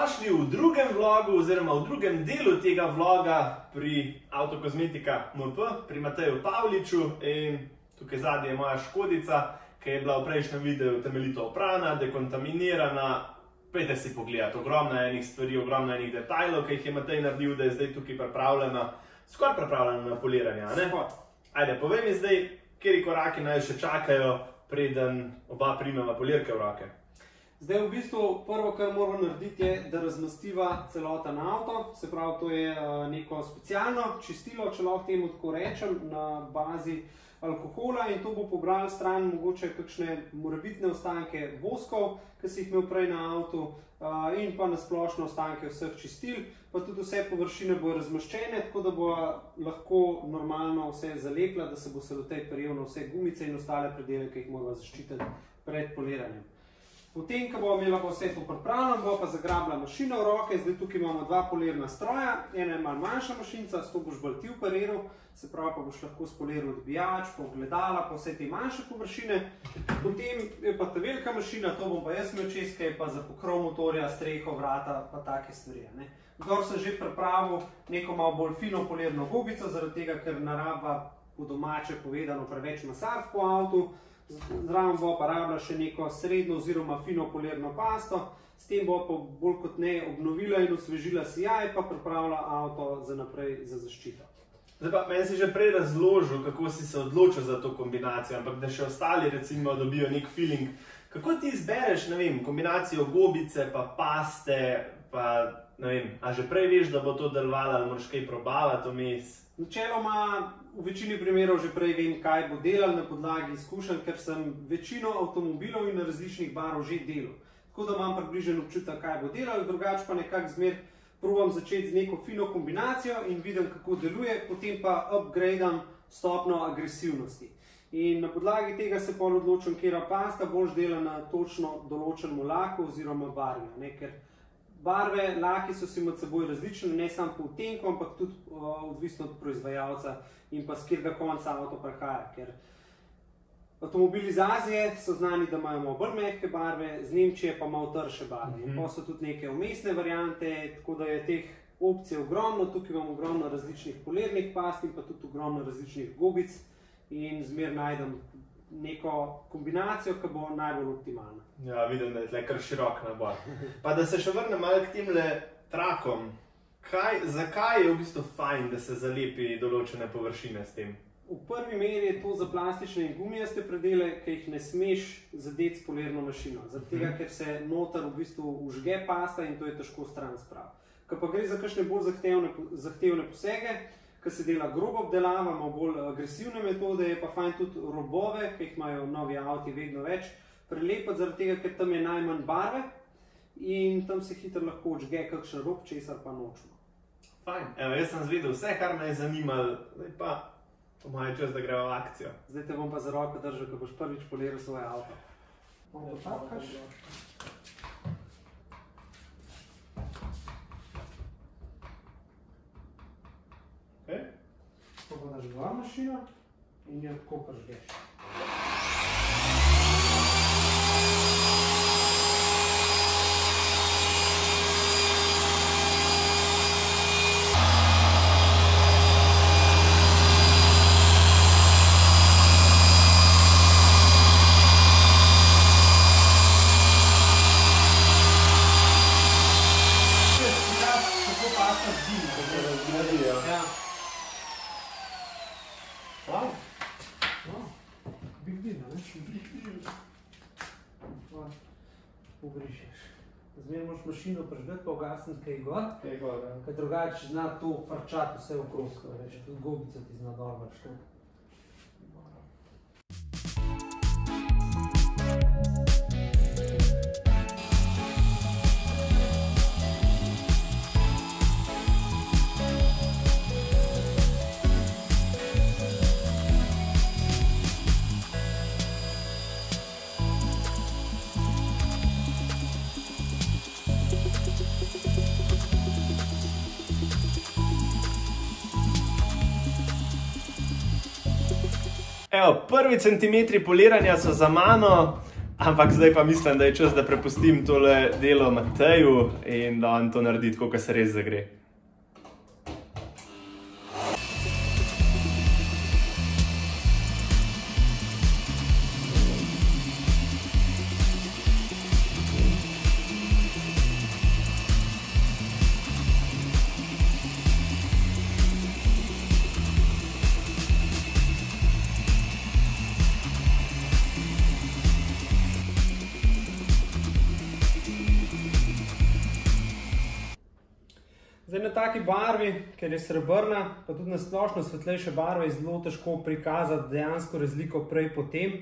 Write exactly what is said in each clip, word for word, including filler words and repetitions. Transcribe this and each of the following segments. dobrodošli v drugem vlogu oziroma v drugem delu tega vloga pri AvtokozmetikaMP, pri Mateju Pavliču. In tukaj zadnje je moja škodica, ki je bila v prejšnjem videu temeljito oprana, dekontaminirana. Pejte si pogledati, ogromno enih stvari, ogromno enih detajlov, ki jih je Matej naredil, da je zdaj tukaj pripravljena, skoraj pripravljena na poliranje, a ne? Ajde, povej mi zdaj, kateri koraki naj še čakajo, preden oba primeva polirke v roke. Zdaj, v bistvu, prvo, kar moramo narediti, je, da razmastiva celoten avto. Se pravi, to je neko specialno čistilo, če lahko temu tako rečem, na bazi alkohola, in to bo pobralo stran mogoče kakšne morebitne ostanke voskov, ki si jih imel prej na avtu, in pa nasplošno ostanke vseh čistil, pa tudi vse površine bojo razmaščene, tako da bo lahko normalno vse zalepla, da se bo se do tej prijel na vse gumice in ostale predele, ki jih moramo zaščititi pred poliranjem. Potem, ko bo imela pa vse to pripravljeno, bo pa zagrabila mašino v roke. Zdaj tukaj imamo dva polirna stroja, ena je malo manjša mašinca, s to boš bolj ti operiral, se pravi pa boš lahko spoliral odbijač, pa ogledala, pa vse te manjše površine. Potem je pa ta velika mašina, to bom pa jaz imel čez, ki je pa za pokrov motorja, streho, vrata, pa take stvari. Kdor sem že pripravil neko malo bolj fino polirno gobico, zaradi tega, ker naraba po domače povedano preveč masard po avtu. Zraven bo pa rabila še neko srednjo oziroma fino polirno pasto, s tem bo pa bolj kot ne obnovila in osvežila sijaj, pa pripravila avto za naprej za zaščito. Zdaj pa, meni si že prej razložil, kako si se odločil za to kombinacijo, ampak da še ostali recimo dobijo nek feeling. Kako ti izbereš, ne vem, kombinacijo gobice pa paste, pa ne vem, a že prej veš, da bo to delovalo ali moraš kaj probavati vmes? Načeloma v večini primerov že prej vem, kaj bo delal na podlagi izkušenj, ker sem večino avtomobilov in različnih barov že delal. Tako da imam približen občutek, kaj bo delal, drugače pa nekako zmer probam začeti z neko fino kombinacijo in vidim, kako deluje, potem pa upgradam stopno agresivnosti. In na podlagi tega se pol odločim, katera pasta boš delal na točno določenem laku oziroma barvi. Barve, laki so si med seboj različni, ne samo po odtenku, ampak tudi odvisno od proizvajalca in pa s katerega konca avto prihaja. Ker avtomobili iz Azije so znani, da imajo bolj mehke barve, z Nemčije pa malo trše barve. In pa so tudi neke vmesne variante, tako da je teh opcij ogromno. Tukaj imamo ogromno različnih polirnih past in pa tudi ogromno različnih gobic in zmer najdem neko kombinacijo, ki bo najbolj optimalna. Ja, vidim, da je tle kar širok nabor. Pa da se še vrnem malo k temle trakom. Zakaj je v bistvu fajn, da se zalepi določene površine s tem? V prvi meri je to za plastične in gumijaste predele, ki jih ne smeš zadeti s polirno mašino. Zaradi tega, ker se noter v bistvu užge pasta in to je težko stran spraviti. Ko pa gre za kakšne bolj zahtevne posege, ki se dela grobo obdelava, ima bolj agresivne metode, je pa fajn tudi robove, ki jih imajo novi avti vedno več, prelepati zaradi tega, ker tam je najmanj barve in tam se hitro lahko odžge kakšen rob, česar pa nočemo. Fajn, evo, jaz sem zvedel vse, kar me je zanimalo, zdaj pa po moje čas, da gremo v akcijo. Zdaj te bom pa za roko držal, ko boš prvič poliral svoje avto. Bom pa tapkaš. Podaš dva mašina in jo tako pržgeš. Zmer moraš mašino prežgati pa ugasniti kaj gor, kaj drugače zna to farčati vse okrog, tudi gobica ti zna dol vrčiti. Evo, prvi centimetri poliranja so za mano, Ampak zdaj pa mislim, da je čas, da prepustim tole delo Mateju in da on to naredi tako, kot se res zagre. Zdaj na taki barvi, ker je srebrna, pa tudi na splošno svetlejše barve, je zelo težko prikazati dejansko razliko prej potem.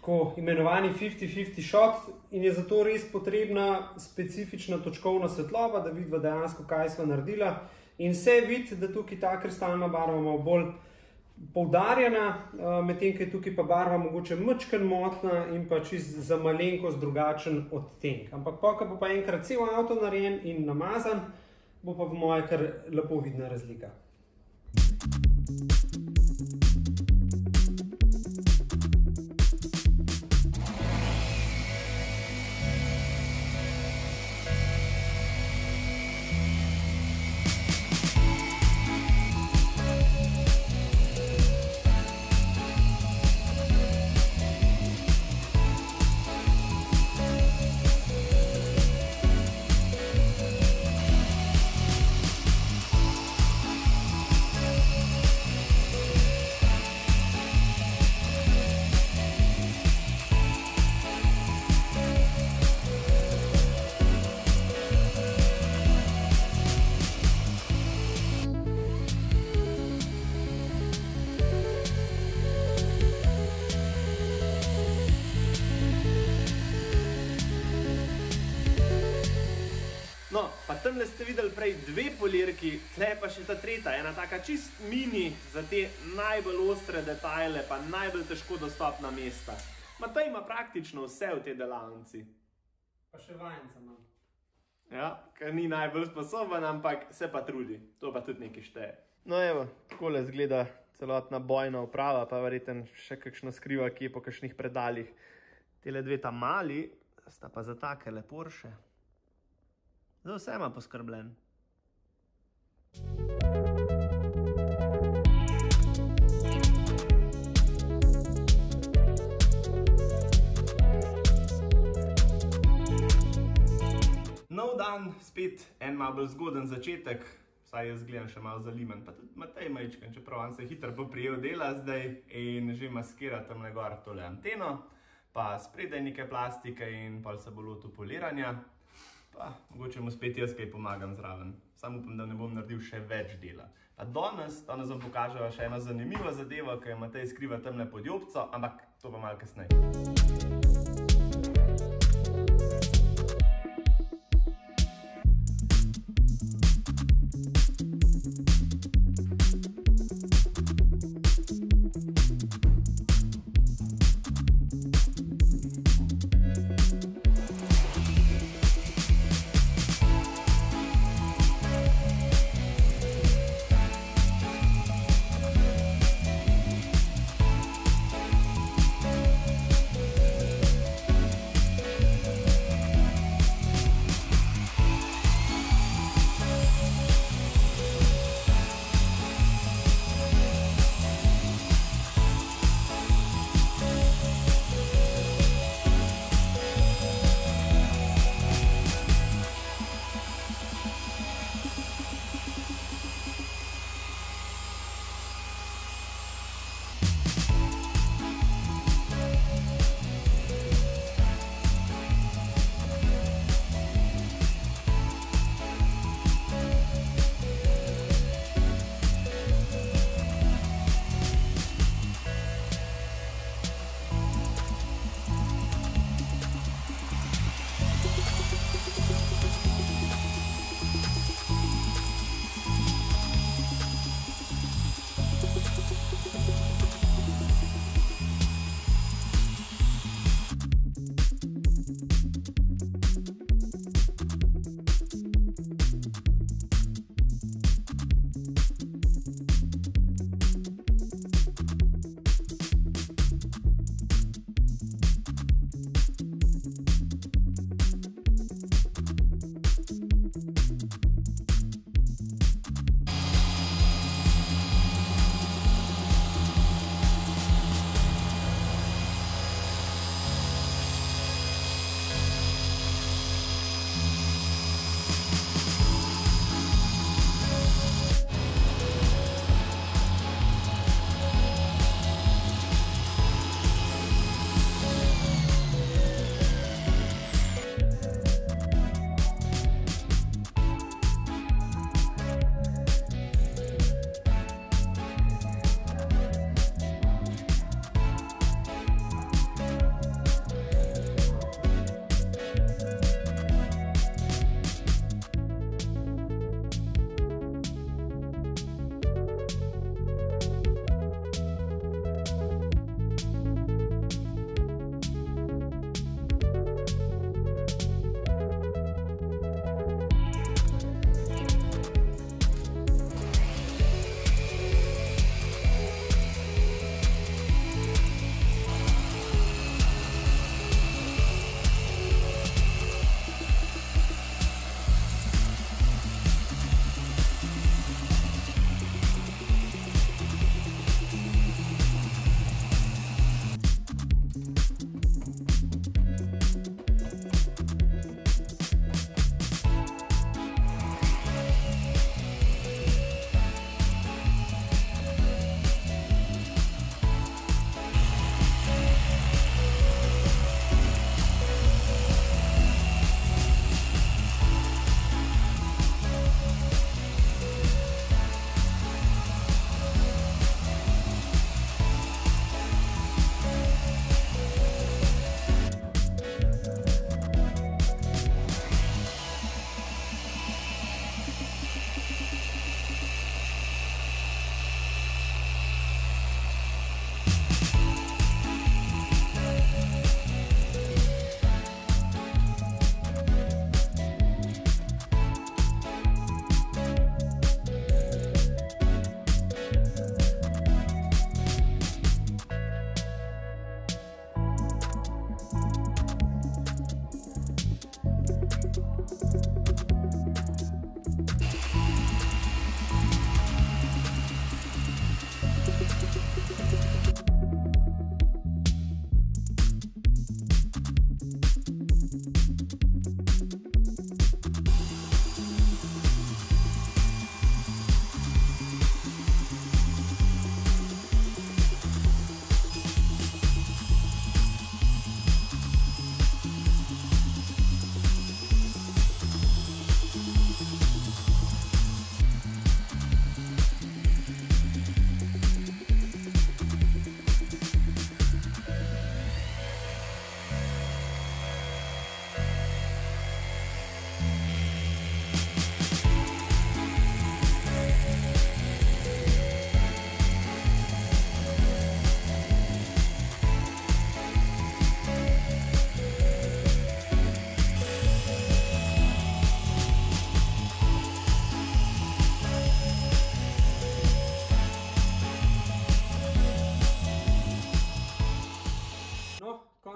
Tako imenovani fifty fifty shot in je zato res potrebna specifična točkovna svetloba, da vidva dejansko kaj sva naredila. In vse vidi, da tukaj ta kristalna barva malo bolj poudarjena, medtem, ker je tukaj pa barva mogoče mečken motna in pa čist za malenkost drugačen odtenk. Ampak pa, ko bo pa enkrat cel avto narejen in namazan, bo pa v moje kar lepo vidna razlika. No, pa temle ste videli prej dve polirki, tle pa še ta tretja, ena taka čist mini za te najbolj ostre detajle, pa najbolj težko dostopna mesta. Matej ima praktično vse v tej delavnici. Pa še vajenca imam. Ja, ker ni najbolj sposoben, ampak se pa trudi, to pa tudi nekaj šteje. No evo, takole zgleda celotna bojna oprava, pa verjetno še kakšno skriva, ki je po kakšnih predaljih. Tele dve ta mali sta pa za takele Porsche. Za vse ima poskrbljen. Nov dan, spet en malo bolj zgoden začetek, vsaj jaz gledam še malo zalimen, pa tudi Matej majčken, čeprav on se hitro bo prijel dela zdaj in že maskira tam na gor tole anteno, pa spredaj neke plastike in pol se bo lotil poliranja. Pa mogoče mu spet jaz kaj pomagam zraven. Sam upam, da ne bom naredil še več dela. Pa danes, danes vam pokaževa še eno zanimivo zadevo, ki jo Matej skriva temle pod jopco, ampak to pa malo kasneje.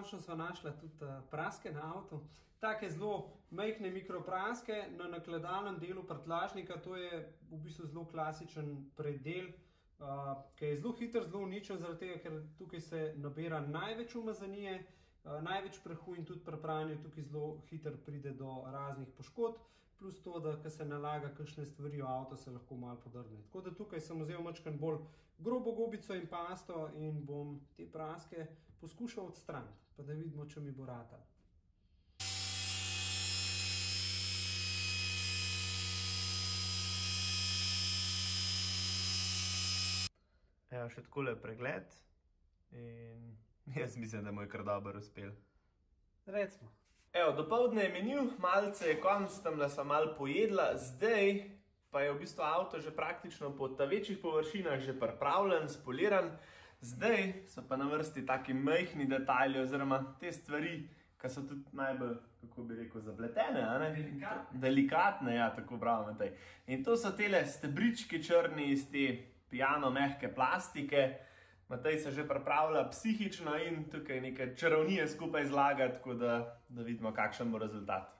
končno sva našla tudi praske na avtu. Take zelo majhne mikropraske na nakladalnem delu prtljažnika. To je v bistvu zelo klasičen predel, ki je zelo hiter, zelo uničen, zaradi tega, ker tukaj se nabira največ umazanije, največ prahu in tudi pri pranju tukaj zelo hiter pride do raznih poškodb, plus to, da ko se nalaga kakšne stvari v avto, se lahko malo podrne. Tako da tukaj sem vzel malo bolj grobo gobico in pasto in bom te praske poskušal odstraniti, pa da vidimo, če mi bo ratalo. Evo še takole pregled in jaz mislim, da mu je kar dobro uspel. Recimo. Evo, dopoldne je menil, malce je konc, tamle sva malo pojedla, zdaj pa je v bistvu avto že praktično po večjih površinah že pripravljen, spoliran. Zdaj so pa na vrsti taki majhni detajli oziroma te stvari, ki so tudi najbolj, kako bi rekel, zapletene, a ne? Delikatne. Delikatne, ja, tako bravo, Matej. In to so tele stebrički črni iz te pijano mehke plastike. Matej se že pripravlja psihično in tukaj neke čarovnije skupaj zlaga, tako da, da vidimo, kakšen bo rezultat.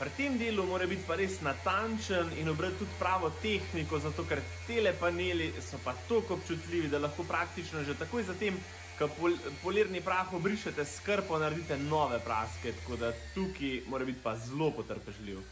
Pri tem delu mora biti pa res natančen in obrati tudi pravo tehniko, zato ker tele paneli so pa tako občutljivi, da lahko praktično že takoj zatem, ko polirni prah obrišete s krpo, naredite nove praske, tako da tukaj mora biti pa zelo potrpežljiv.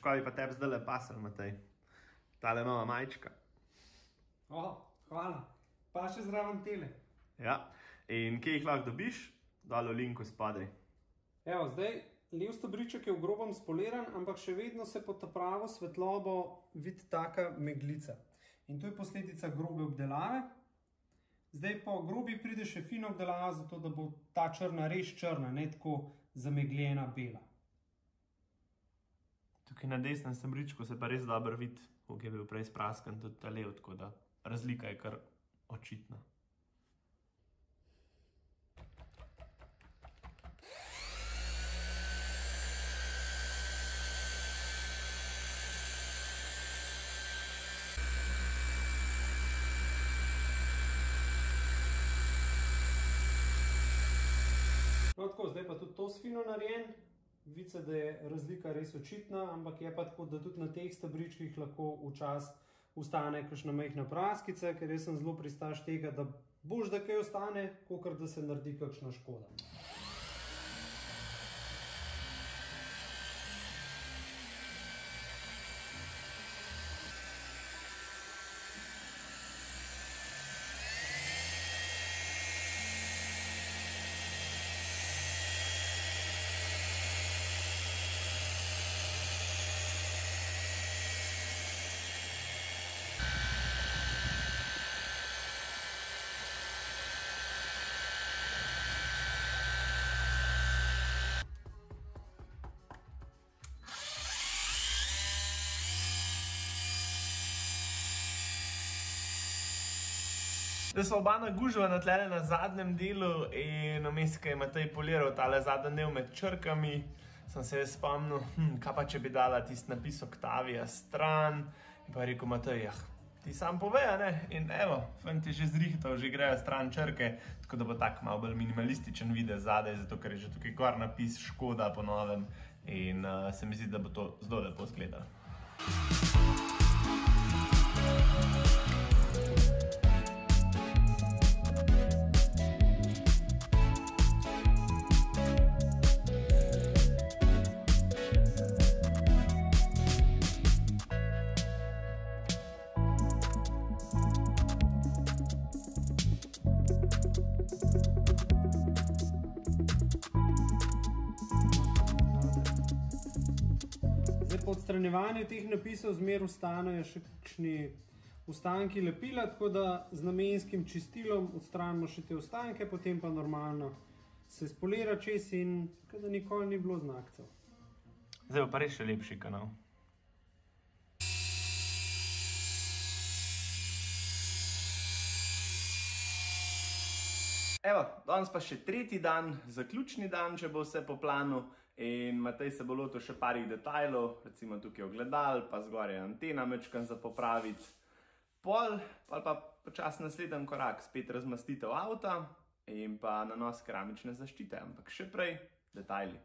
Škoda pa tebi zdaj pasel, Matej. Tale nova majčka. O, hvala. Pa še zraven tele. Ja, in kje jih lahko dobiš? Dalo linku spadaj. Evo, zdaj, lev stebriček je v grobem spoliran, ampak še vedno se pod pravo svetlobo vidi taka meglica. In to je posledica grobe obdelave. Zdaj po grobi pride še fino obdelava, zato da bo ta črna res črna, ne tako zamegljena bela. Tukaj na desnem stebričku se pa res dobro vidi, koliko je bil prej spraskan tudi ta lev, tako da razlika je kar očitna. No tako, zdaj pa tudi to fino narejen. Vidi se, da je razlika res očitna, ampak je pa tako, da tudi na teh stebričkih lahko včas ostane kakšna majhna praskica, ker jaz sem zelo pristaš tega, da boš da kaj ostane, kakor da se naredi kakšna škoda. Zdaj so oba nagužva na tlele na zadnjem delu in vmes, ko je Matej poliral tale zadnji del med črkami, sem se jaz spomnil, hm, kaj pa če bi dala tist napis Octavia stran, in pa je rekel Matej, jah, ti sam pove, ne? In evo, fant je že zrihtal, že grejo stran črke, tako da bo tak malo bolj minimalističen videz zadaj, zato ker je že tukaj gor napis Škoda po novem in uh, se mi zdi, da bo to zelo lepo izgledalo. Po odstranjevanju teh napisov zmer ustanejo še kakšni ostanki lepila, tako da z namenskim čistilom odstranimo še te ostanke, potem pa normalno se spolira čez in kada nikoli ni bilo znakcev. Zdaj bo pa res še lepši kanal. Evo, danes pa še tretji dan, zaključni dan, če bo vse po planu, in Matej se bo lotil še parih detajlov, recimo tukaj ogledal, pa zgor je antena mečkan za popraviti, pol, pol pa počas naslednji korak, spet razmastitev avta in pa nanos keramične zaščite, ampak še prej detajli.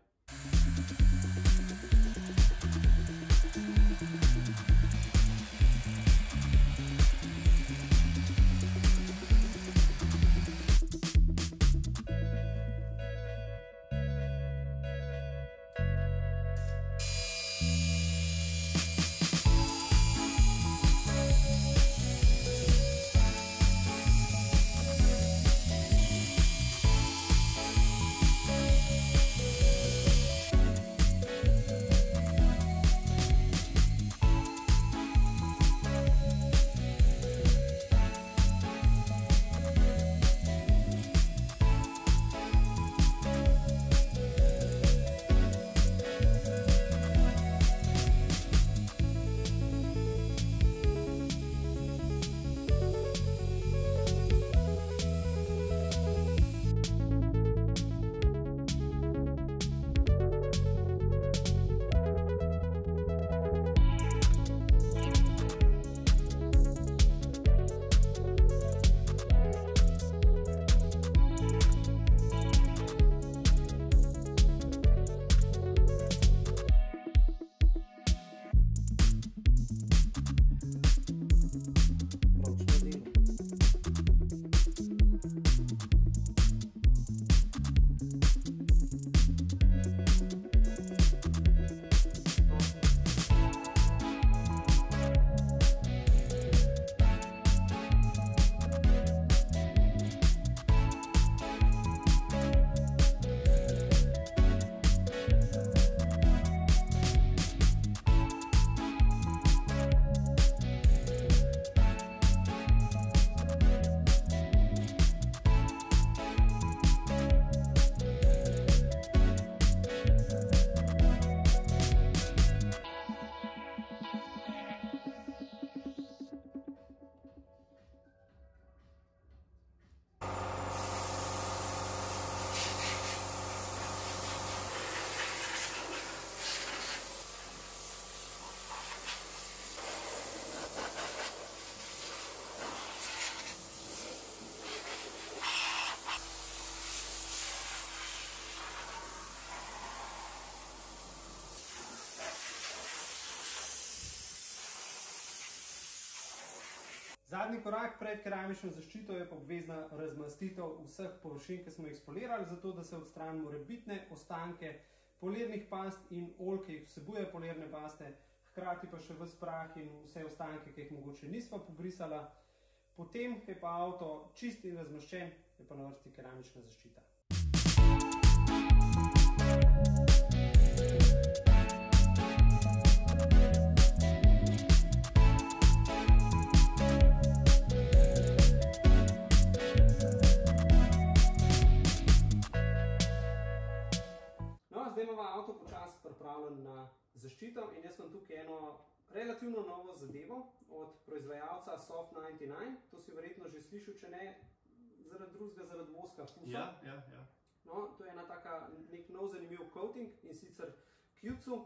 Zadnji korak pred keramično zaščito je pa obvezna razmastitev vseh površin, ki smo jih spolirali, zato da se odstranimo morebitne ostanke polirnih past in olj, ki jih vsebuje polirne paste, hkrati pa še ves prah in vse ostanke, ki jih mogoče nisva pobrisala. Potem, ko je pa avto čist in razmaščen, je pa na vrsti keramična zaščita. Avto počas pripravljen na zaščito in jaz imam tukaj eno relativno novo zadevo od proizvajalca SOFT devetdeset devet, to si verjetno že slišil, če ne zaradi drugega, zaradi voska vkusa. Ja, ja, ja. No, to je ena taka, nek nov zanimiv coating in sicer Q C U.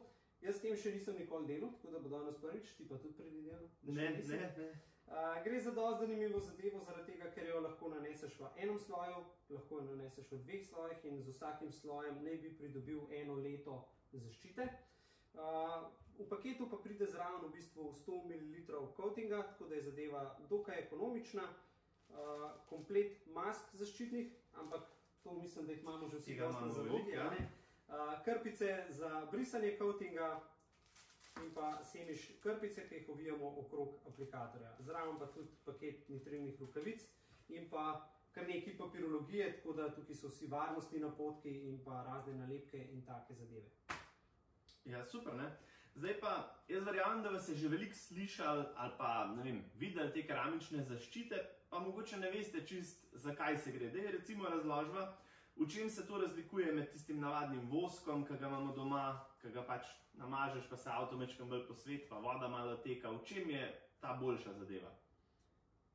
Jaz s tem še nisem nikoli delal, tako da bo danes prvič, ti pa tudi predvidel? Ne, ne, ne. Gre za dosti zanimivo zadevo, zaradi tega, ker jo lahko naneseš v enem sloju, lahko jo naneseš v dveh slojih in z vsakim slojem ne bi pridobil eno leto zaščite. V paketu pa pride zraven v bistvu sto mililitrov coatinga, tako da je zadeva dokaj ekonomična. Komplet mask zaščitnih, ampak to mislim, da jih imamo že vsi dosti za veliki. Krpice za brisanje coatinga in pa semiš krpice, ki jih ovijamo okrog aplikatorja. Zraven pa tudi paket nitrilnih rukavic in pa kar nekaj papirologije, tako da tukaj so vsi varnostni napotki in pa razne nalepke in take zadeve. Ja, super, ne? Zdaj pa, jaz verjamem, da vas je že veliko slišali ali pa, ne vem, videli te keramične zaščite, pa mogoče ne veste čist, zakaj se gre. Dej, recimo razložba, v čem se to razlikuje med tistim navadnim voskom, ki ga imamo doma, ki ga pač namažeš, pa se avto mečkam bolj posvet, pa voda malo teka. V čem je ta boljša zadeva?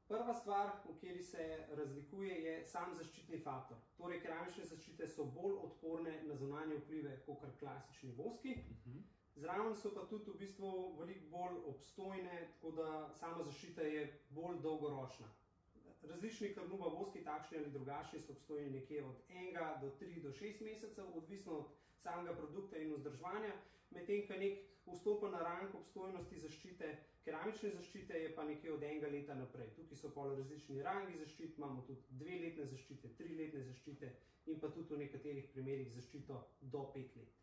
Prva stvar, v kateri se razlikuje, je sam zaščitni faktor. Torej, keramične zaščite so bolj odporne na zunanje vplive, kakor klasični voski. Zraven so pa tudi v bistvu veliko bolj obstojne, tako da sama zaščita je bolj dolgoročna. Različni karnuba voski, takšni ali drugačni, so obstojni nekje od enega do tri do šest mesecev, odvisno od samega produkta in vzdrževanja, medtem ko nek vstopa na rang obstojnosti zaščite, keramične zaščite je pa nekje od enega leta naprej. Tukaj so pol različni rangi zaščit, imamo tudi dveletne zaščite, triletne zaščite in pa tudi v nekaterih primerih zaščito do pet let.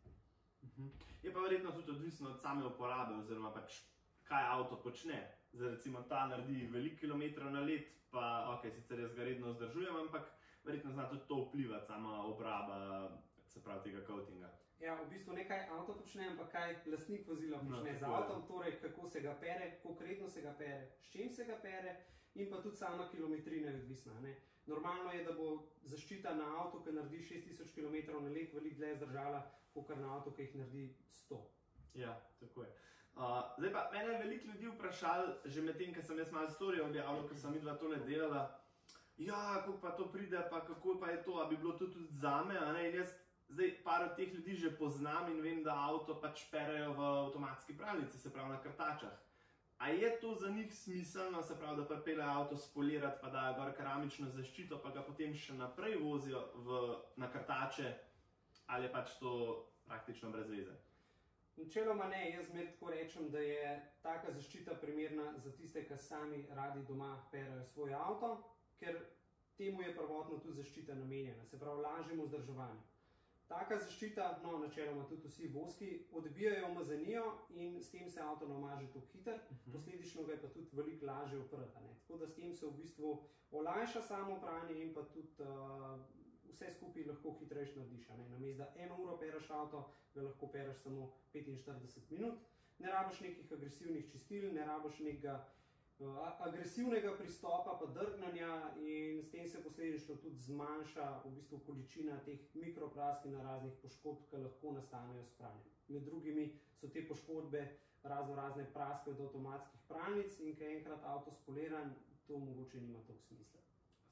Je pa verjetno tudi odvisno od same uporabe oziroma pač kaj avto počne. Zdaj, recimo, ta naredi veliko kilometrov na let, pa, ok, sicer jaz ga redno vzdržujem, ampak verjetno zna tudi to vplivati, sama obraba, se pravi, tega coatinga. Ja, v bistvu ne kaj avto počne, ampak kaj lastnik vozila počne z avtom, torej kako se ga pere, koliko redno se ga pere, s čim se ga pere in pa tudi sama kilometrina je odvisna. Normalno je, da bo zaščita na avto, ki naredi šest tisoč kilometrov na let, veliko dlje zdržala, kakor na avto, ki jih naredi sto. Ja, tako je. Zdaj pa, mene je veliko ljudi vprašali, že med tem, ker sem jaz malo storil objavljal, ker sem midva tole delala, ja, kako pa to pride, pa kako pa je to, a bi bilo to tudi zame, a ne, in jaz zdaj par od teh ljudi že poznam in vem, da avto pač perejo v avtomatski pralnici, se pravi na krtačah. A je to za njih smiselno, se pravi, da pripeljejo avto spolirati, pa dajo gor keramično zaščito, pa ga potem še naprej vozijo na krtače, ali je pač to praktično brez veze? Načeloma ne, jaz zmer tako rečem, da je taka zaščita primerna za tiste, ki sami radi doma perajo svoje avto, ker temu je prvotno tudi zaščita namenjena, se pravi lažjemu vzdrževanju. Taka zaščita, no načeloma tudi vsi voski, odbijajo umazanijo in s tem se avto ne umaže tako hitro, posledično ga je pa tudi veliko lažje oprati. Tako da s tem se v bistvu olajša samo pranje in pa tudi vse skupaj lahko hitrejš narediš. Namesto da eno uro peraš avto, ga lahko peraš samo petinštirideset minut. Ne rabiš nekih agresivnih čistil, ne rabiš nekega agresivnega pristopa pa drgnanja in s tem se posledično tudi zmanjša v bistvu količina teh mikroprask in raznih poškodb, ki lahko nastanejo s pranjem. Med drugimi so te poškodbe razno razne praske od avtomatskih pralnic in ko je enkrat avto spoliran, to mogoče nima toliko smisla.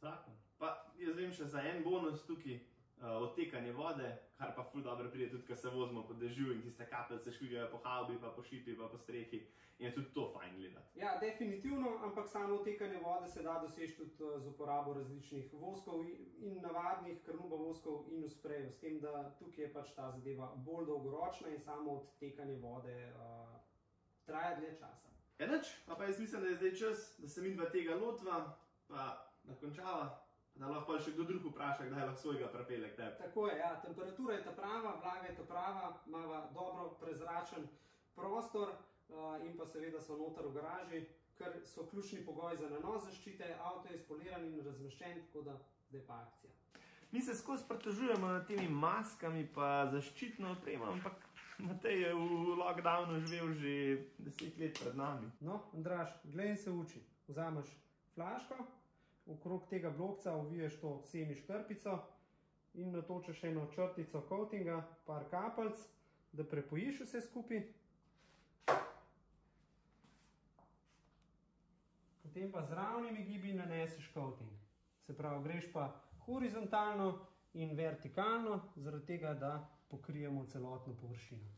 Zakon. Pa jaz vem še za en bonus tukaj, odtekanje vode, kar pa ful dobro pride tudi, ko se vozimo po dežju in tiste kapljice škrigajo po havbi, pa po šipi, pa po strehi in je tudi to fajn gledati. Ja, definitivno, ampak samo odtekanje vode se da doseči tudi z uporabo različnih voskov in navadnih krnuba voskov in usprejev, s tem, da tukaj je pač ta zadeva bolj dolgoročna in samo odtekanje vode traja dlje časa. Enač, pa pa jaz mislim, da je zdaj čas, da se midva tega lotva, pa da končava, da lahko še kdo drug vpraša, kdaj lahko svojega pripelje k tebi. Tako je, ja, temperatura je ta prava, vlaga je ta prava, imava dobro prezračen prostor in pa seveda so noter v garaži, ker so ključni pogoj za nanos zaščite, avto je spoliran in razmeščen, tako da je pa akcija. Mi se skozi pritožujemo nad temi maskami pa zaščitno opremo, ampak Matej je v lockdownu živel že deset let pred nami. No, Andraž, glej se uči, vzameš flaško, okrog tega blokca oviješ to semiš krpico in natočeš eno črtico coatinga, par kapljic, da prepojiš vse skupaj. Potem pa z ravnimi gibi naneseš coating. Se pravi, greš pa horizontalno in vertikalno, zaradi tega, da pokrijemo celotno površino.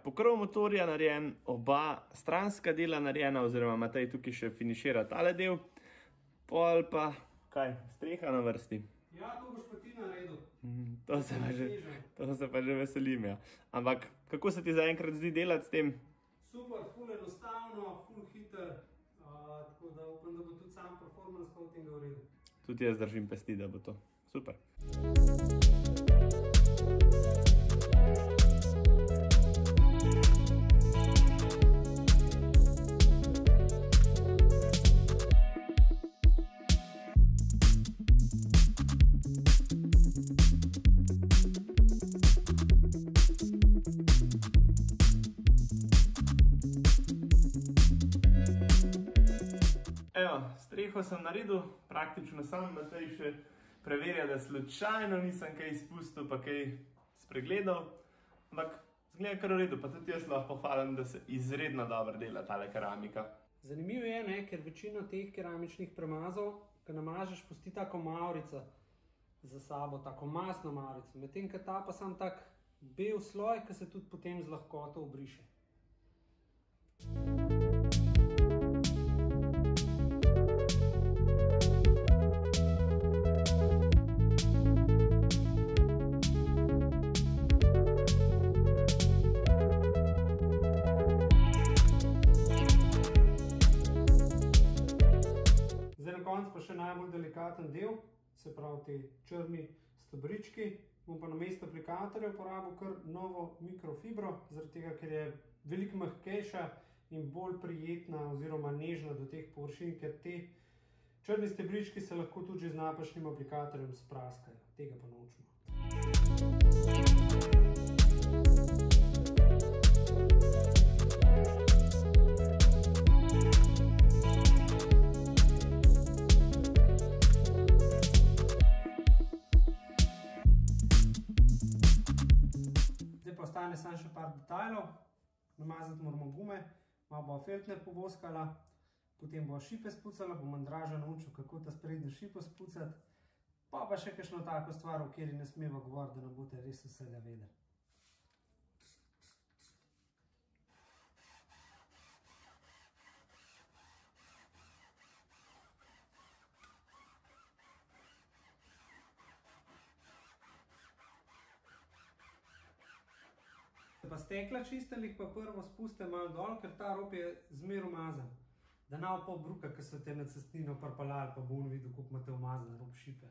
pokrov motorja narejen, oba stranska dela narejena, oziroma Matej tukaj še finišira tale del, pol pa, kaj, streha na vrsti. Ja, to boš pa ti naredil. To se pa že, to se pa že veselim, ja. Ampak, kako se ti zaenkrat zdi delati s tem? Super, ful enostavno, ful hiter, tako da upam, da bo tudi sam performance coatinga v redu. Tudi jaz držim pesti, da bo to. Super. Streho sem naredil, praktično sam Matej še preverja, da slučajno nisem kaj izpustil, pa kaj spregledal, ampak zgleda kar v redu, pa tudi jaz lahko pohvalim, da se izredno dobro dela tale keramika. Zanimivo je, ne, ker večino teh keramičnih premazov, ko namažeš, pusti tako mavrica za sabo, tako masno mavrico, medtem, ker ta pa sam tak bel sloj, ki se tudi potem z lahkoto obriše. Še najbolj delikaten del, se pravi te črni stobrički, bom pa namesto aplikatorja uporabil kar novo mikrofibro, zaradi tega, ker je veliko mehkejša in bolj prijetna oziroma nežna do teh površin, ker te črni stobrički se lahko tudi z napačnim aplikatorjem spraskajo, tega pa naučimo. Ostane samo še par detajlov, namazati moramo gume, malo bo feltner povoskala, potem bo šipe spucala, bo Mandraža naučil, kako ta sprednjo šipo spucati, pa pa še kakšno tako stvar, o kateri ne smeva govoriti, da ne boste res vsega vedeli. Pa stekla čistelih pa prvo spuste malo dol, ker ta rob je zmer umazan. Da ne bo pol bruka, ker so te na cestnino parpalali, pa bo on videl, koliko imate umazan rob šipe.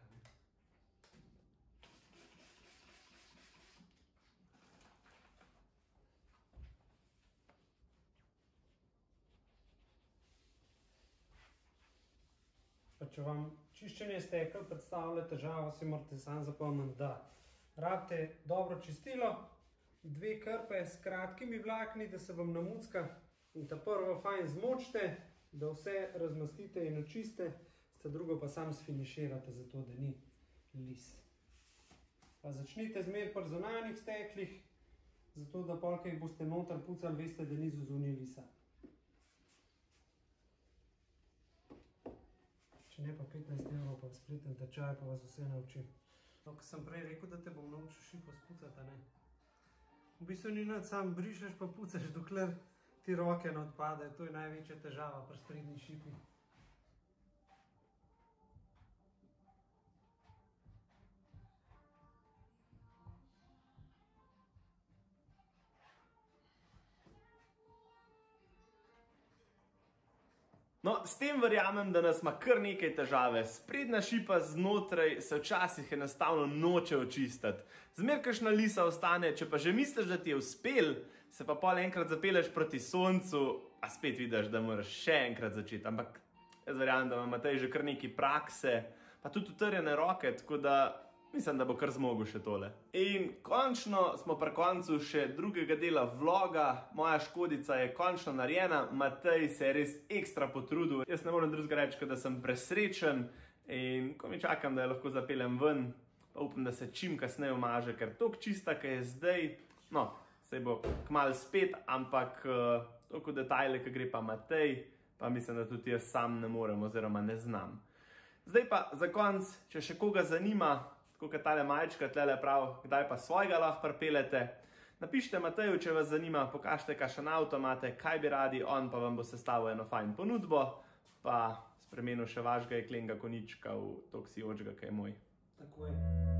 Pa če vam čiščenje stekel predstavlja težavo, si morate samo zapomniti, da rabite dobro čistilo, dve krpe s kratkimi vlakni, da se vam namucka in ta prvo fajn zmočite, da vse razmastite in očiste, sta drugo pa sam sfiniširate, zato da ni lis. Pa začnite zmer pri zunanjih steklih, zato da pol, kaj jih boste noter pucali, veste, da ni zunaj lisa. Če ne pa petnajst evrov, pa spleten tečaj, pa vas vse naučim. No, ko sem prej rekel, da te bom naučil šipo spucati, a ne? V bistvu ni nad, sam brišeš pa pucaš, dokler ti roke ne odpadajo. To je največja težava pri sprednji šipi. No, s tem verjamem, da nas ima kar nekaj težave. Sprednja šipa znotraj se včasih enostavno noče očistiti. Zmer kakšna lisa ostane, če pa že misliš, da ti je uspel, se pa pol enkrat zapeleš proti soncu, a spet vidiš, da moraš še enkrat začeti. Ampak jaz verjamem, da ima Matej že kar nekaj prakse, pa tudi utrjene roke, tako da mislim, da bo kar zmogel še tole. In končno smo pri koncu še drugega dela vloga. Moja Škodica je končno narejena, Matej se je res ekstra potrudil. Jaz ne moram drugega reči, da sem presrečen in komaj čakam, da jo lahko zapeljem ven. Pa upam, da se čim kasneje umaže, ker toliko čista, ki je zdaj, no, saj bo kmalu spet, ampak toliko detajle, ki gre pa Matej, pa mislim, da tudi jaz sam ne morem oziroma ne znam. Zdaj pa za konc, če še koga zanima, tako kot tale majčka, tlele prav, kdaj pa svojega lahko pripeljete. Napišite Mateju, če vas zanima, pokažite, kakšen avto imate, kaj bi radi, on pa vam bo sestavil eno fajn ponudbo, pa spremenil še vašega jeklenega konička v toksijočega, ki je moj. Tako je.